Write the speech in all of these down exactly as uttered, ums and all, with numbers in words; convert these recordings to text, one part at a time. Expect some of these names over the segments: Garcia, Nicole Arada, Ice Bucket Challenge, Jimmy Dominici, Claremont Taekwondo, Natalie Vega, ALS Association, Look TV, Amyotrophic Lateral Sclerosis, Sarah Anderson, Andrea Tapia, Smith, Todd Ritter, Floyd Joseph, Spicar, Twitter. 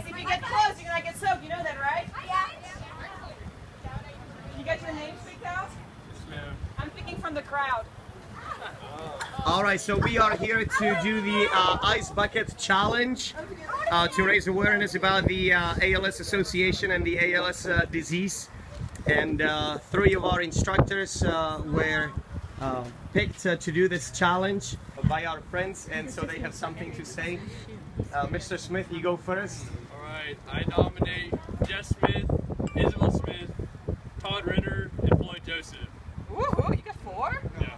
guys, if you get close, you're going to get soaked. You know that, right? Yeah. You got your name picked out? Yes, ma'am. I'm picking from the crowd. All right, so we are here to do the uh, Ice Bucket Challenge uh, to raise awareness about the uh, A L S Association and the A L S uh, disease. And uh, three of our instructors uh, were uh, picked uh, to do this challenge by our friends, and so they have something to say. Uh, Mister Smith, you go first. All right, I nominate Jess Smith, Isabel Smith, Todd Ritter, and Floyd Joseph. Woohoo, you got four? Yeah.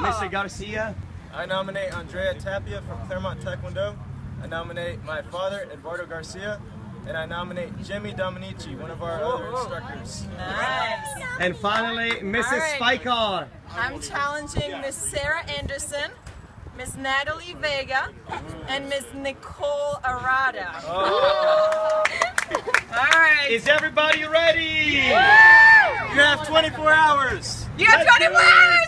Mister Garcia. I nominate Andrea Tapia from Claremont Taekwondo. I nominate my father, Eduardo Garcia, and I nominate Jimmy Dominici, one of our whoa, other whoa. instructors. Nice. And finally, Missus Right. Spicar. I'm challenging Miss Sarah Anderson, Miss Natalie Vega, and Miss Nicole Arada. Oh. All right. Is everybody ready? Yeah. You have twenty-four hours. You have twenty-four hours.